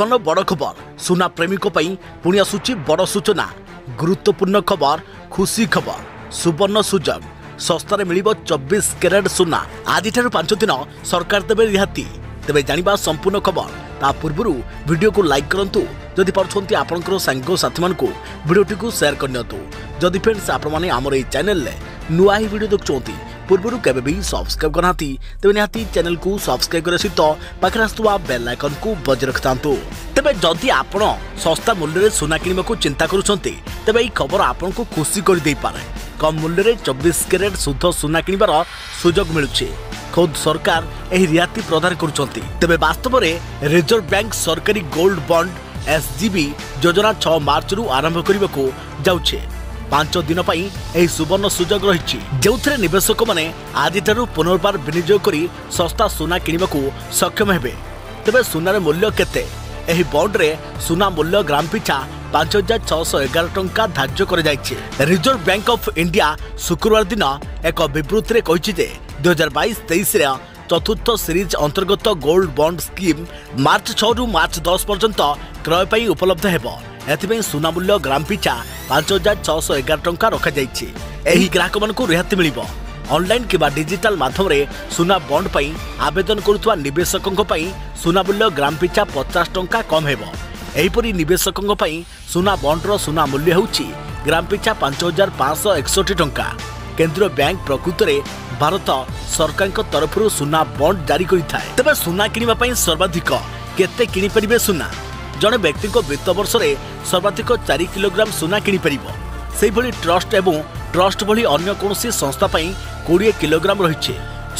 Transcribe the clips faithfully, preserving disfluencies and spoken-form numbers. बर्तन बड़ खबर सुना प्रेमीों पुणी आसूची बड़ सूचना गुरुत्वपूर्ण खबर खुशी खबर सुवर्ण सुजोग शस्तार मिल चौबीस कैरेट सुना आदि पांच दिन सरकार देवे रिहाती तेज जाना संपूर्ण खबर ता पूर्व वीडियो को लाइक करूँ जदि पार्टी आपण सांगसाथी भिडटी को सेयार करनी जदि फ्रेंड्स आपमर ये चैनल नुआ ही भिड देखुंट पूर्व केवे भी सब्सक्राइब करना तेज निहाती चैनल को सब्सक्राइब करने सहित पाखे आसुवा बेल आइकन को बजाय रखि था तेज जदि आपण सस्ता मूल्य में सुना किणवाक चिंता करुंट तेज ये खबर आपण को खुशी करदेपे कम मूल्य में चौबीस कैरेट शुद्ध सुना किणवार सुजोग मिलूचे खुद सरकार यह रियाती प्रदान करुंट तेज वास्तव में रिजर्व बैंक सरकारी गोल्ड बंड एसजीबी योजना छह मार्च रु आरंभ करने को जाउछे पांच दिन पर सुवर्ण सुजोग रही जो निवेशक मैंने आदि पुनर्बार विनियोग कर सस्ता सुना किणवाक सक्षम हे तेज सुनार मूल्य केते एही बॉन्ड रे सुना मूल्य ग्राम पिछा पांच हजार छःश एगार टंका धार्य कर रिजर्व बैंक ऑफ इंडिया शुक्रवार दिन एक विवृत्ति में कही दुई हजार बैश तेईस चतुर्थ सीरीज अंतर्गत गोल्ड बॉन्ड स्कीम मार्च छः रु मार्च दस पर्यंत क्रय उपलब्ध होगा। एथि सुना मूल्य ग्राम पिछा पांच हजार छःश एगार टंका रखा जाइए। ग्राहक मानू रिहाती मिलिबो। ऑनलाइन किबा डिजिटल माध्यम रे सुना बॉन्ड पई आवेदन करुवा निवेशकों पई सुना मूल्य ग्राम पिछा पचास टंका कम हेबो। एहिपरि निवेशकों पई सुना बॉन्डर सुना मूल्य होउची ग्राम पिछा पांच हजार पांच सौ एकसठ टंका। केंद्रीय बैंक प्रकृत रे भारत सरकार तरफ सुना बॉन्ड जारी करिथाय। तबे सुना किनिबा पई सर्वाधिक केते किनि परिबे सुना जने व्यक्ति को वित्त वर्ष रे सर्वाधिक चार किलोग्राम सुना किनि परिबो। सेहि भली ट्रस्ट एवं ट्रस्ट भली अन्य कोनोसी संस्था पई बीस किलोग्राम रही।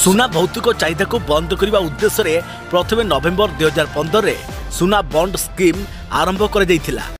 सुना भौतिक चाहिदा को बंद करने उद्देश्य प्रथम नवेम्बर दुई हजार पंद्रह सुना बॉन्ड स्कीम आरंभ कर।